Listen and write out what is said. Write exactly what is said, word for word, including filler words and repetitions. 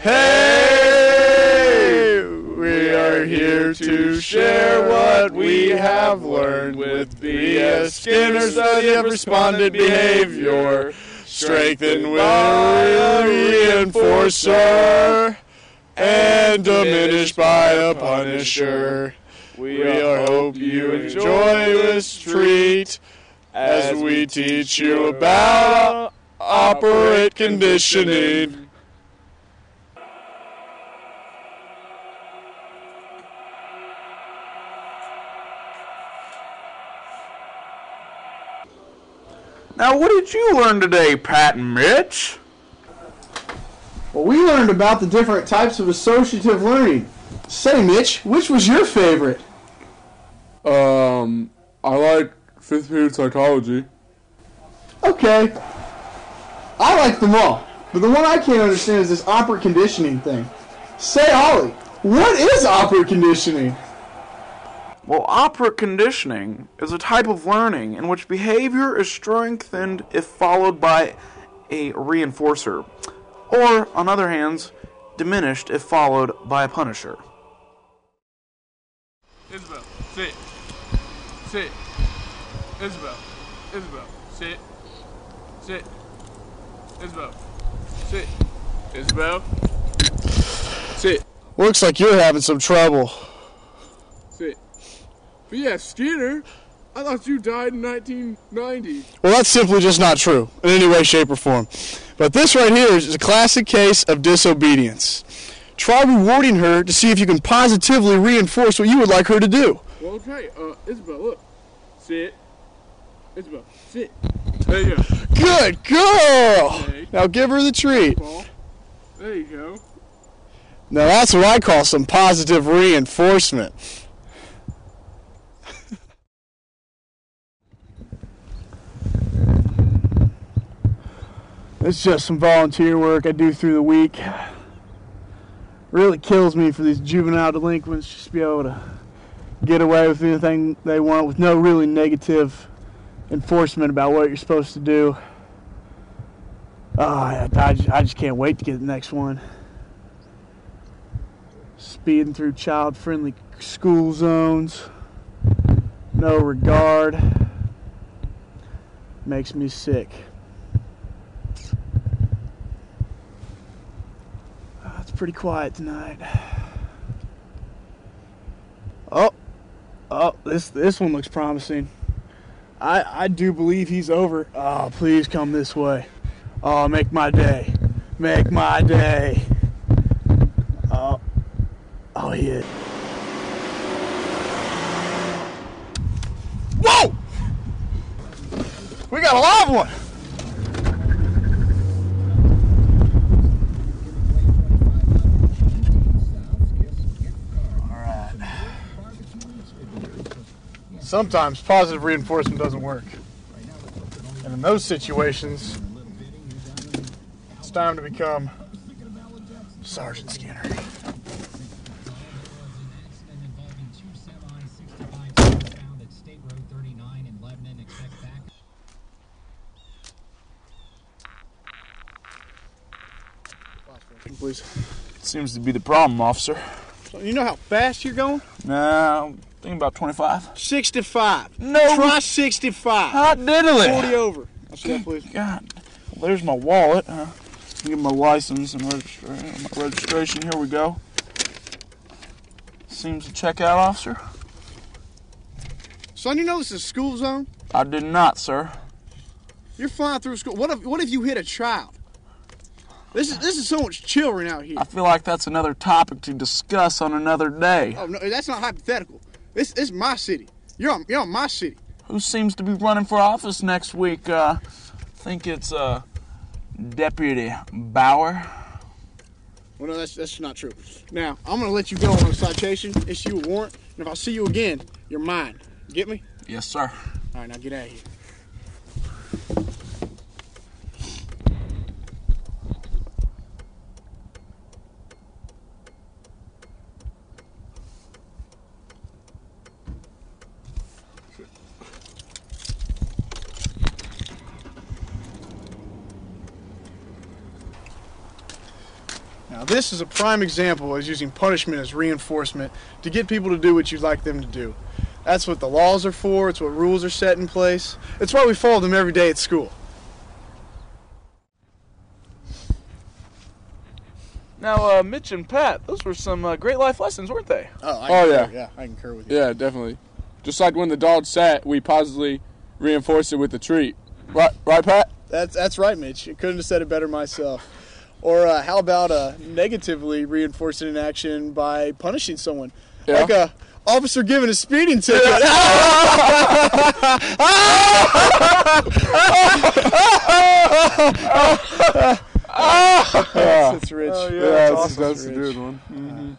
Hey! We are here to share what we have learned with B F Skinner's study of respondent behavior. Strengthen by a reinforcer and diminished by a punisher. We hope you enjoy this treat as we teach you about operant conditioning. Now, what did you learn today, Pat and Mitch? Well, we learned about the different types of associative learning. Say, Mitch, which was your favorite? Um, I like fifth period psychology. Okay. I like them all, but the one I can't understand is this operant conditioning thing. Say, Ollie, what is operant conditioning? Well, operant conditioning is a type of learning in which behavior is strengthened if followed by a reinforcer, or, on other hands, diminished if followed by a punisher. Isabel, sit. Sit. Isabel. Isabel, sit. Sit. Isabel, sit. Isabel, sit. Looks like you're having some trouble. Sit. B F Skinner? I thought you died in nineteen ninety. Well, that's simply just not true in any way, shape, or form. But this right here is a classic case of disobedience. Try rewarding her to see if you can positively reinforce what you would like her to do. Well, okay. Uh, Isabel, look. Sit. Isabel, sit. There you go. Good girl! Okay. Now give her the treat. There you go. Now that's what I call some positive reinforcement. It's just some volunteer work I do through the week. Really kills me for these juvenile delinquents just to be able to get away with anything they want with no really negative enforcement about what you're supposed to do. Oh, I, I, just, I just can't wait to get the next one. Speeding through child-friendly school zones. No regard. Makes me sick. Pretty quiet tonight. Oh, oh, this this one looks promising. I I do believe he's over. Oh, please come this way. Oh, make my day, make my day. Oh, oh yeah. Whoa! We got a live one. Sometimes positive reinforcement doesn't work. And in those situations, it's time to become Sergeant Skinner. Please. Seems to be the problem, officer. So you know how fast you're going? No. Think about twenty-five. sixty-five. No. Try sixty-five. Hot diddly. forty over. That's good, please. God. Well, there's my wallet. Uh, give my license and registra my registration. Here we go. Seems to check out, officer. Son, you know this is a school zone? I did not, sir. You're flying through school. What if, what if you hit a child? This is this is so much children out here. I feel like that's another topic to discuss on another day. Oh, no, that's not hypothetical. This, this is my city. You're on, you're on my city. Who seems to be running for office next week? Uh, I think it's uh, Deputy Bauer. Well, no, that's, that's not true. Now, I'm going to let you go on a citation, issue a warrant, and if I see you again, you're mine. Get me? Yes, sir. All right, now get out of here. Now this is a prime example of using punishment as reinforcement to get people to do what you'd like them to do. That's what the laws are for, it's what rules are set in place. It's why we follow them every day at school. Now, uh, Mitch and Pat, those were some uh, great life lessons, weren't they? Oh, I oh yeah. yeah, I concur with you. Yeah, definitely. Just like when the dog sat, we positively reinforced it with a treat. Right, right, Pat? That's that's right, Mitch. I couldn't have said it better myself. Or uh, how about uh, negatively reinforcing an action by punishing someone? Yeah. Like a officer giving a speeding ticket. That's rich. Oh, yeah, that's, that's, awesome. That's a good one. Mm-hmm. Uh,